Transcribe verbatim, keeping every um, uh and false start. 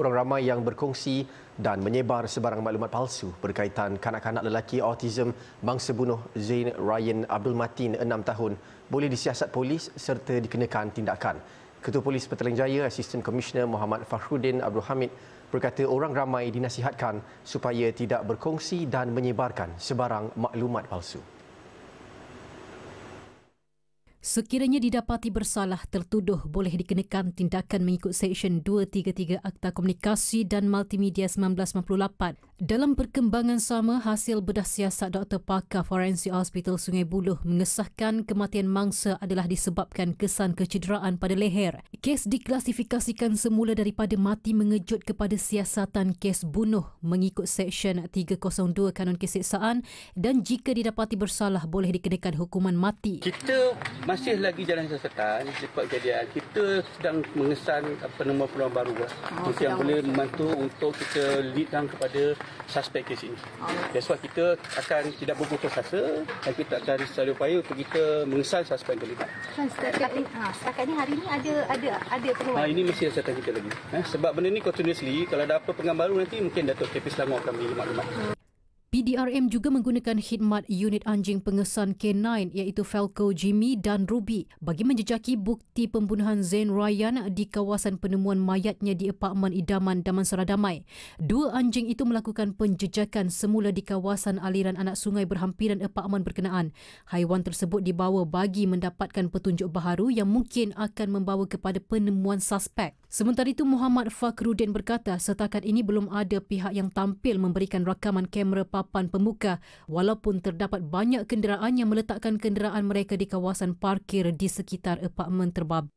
orang ramai yang berkongsi dan menyebar sebarang maklumat palsu berkaitan kanak-kanak lelaki autism bangsa bunuh Zayn Rayyan Abdul Matin enam tahun boleh disiasat polis serta dikenakan tindakan. Ketua Polis Petalengjaya, Asisten Komisioner Mohamad Fakhrudin Abdul Hamid berkata orang ramai dinasihatkan supaya tidak berkongsi dan menyebarkan sebarang maklumat palsu. Sekiranya didapati bersalah, tertuduh boleh dikenakan tindakan mengikut Seksyen dua tiga tiga Akta Komunikasi dan Multimedia seribu sembilan ratus sembilan puluh lapan. Dalam perkembangan sama, hasil bedah siasat Doktor Pakar Forensik Hospital Sungai Buloh mengesahkan kematian mangsa adalah disebabkan kesan kecederaan pada leher. Kes diklasifikasikan semula daripada mati mengejut kepada siasatan kes bunuh mengikut Seksyen tiga kosong dua Kanun Keseksaan dan jika didapati bersalah boleh dikenakan hukuman mati. Kita masih lagi jalan siasatan sebab kejadian kita sedang mengesan penemuan-penemuan baru oh, yang boleh membantu untuk kita leadkan kepada suspek kes ini. That's why kita akan tidak berputus asa dan kita akan secara upaya untuk kita mengesan suspek terlibat. Setakat ini hari ini ada ada ada peluang. Hari ini masih siasatan kita lagi. Eh, sebab benda ni continuously, kalau ada apa pengambaran baru nanti mungkin Datuk K P Selangor akan beri maklumat. Hmm. P D R M juga menggunakan khidmat unit anjing pengesan K sembilan iaitu Falco, Jimmy dan Ruby bagi menjejaki bukti pembunuhan Zayn Rayyan di kawasan penemuan mayatnya di Apartmen Idaman Damansara Damai. Dua anjing itu melakukan penjejakan semula di kawasan aliran anak sungai berhampiran apartmen berkenaan. Haiwan tersebut dibawa bagi mendapatkan petunjuk baharu yang mungkin akan membawa kepada penemuan suspek. Sementara itu, Mohamad Fakhrudin berkata setakat ini belum ada pihak yang tampil memberikan rakaman kamera papan pemuka walaupun terdapat banyak kenderaan yang meletakkan kenderaan mereka di kawasan parkir di sekitar apartmen terbabit.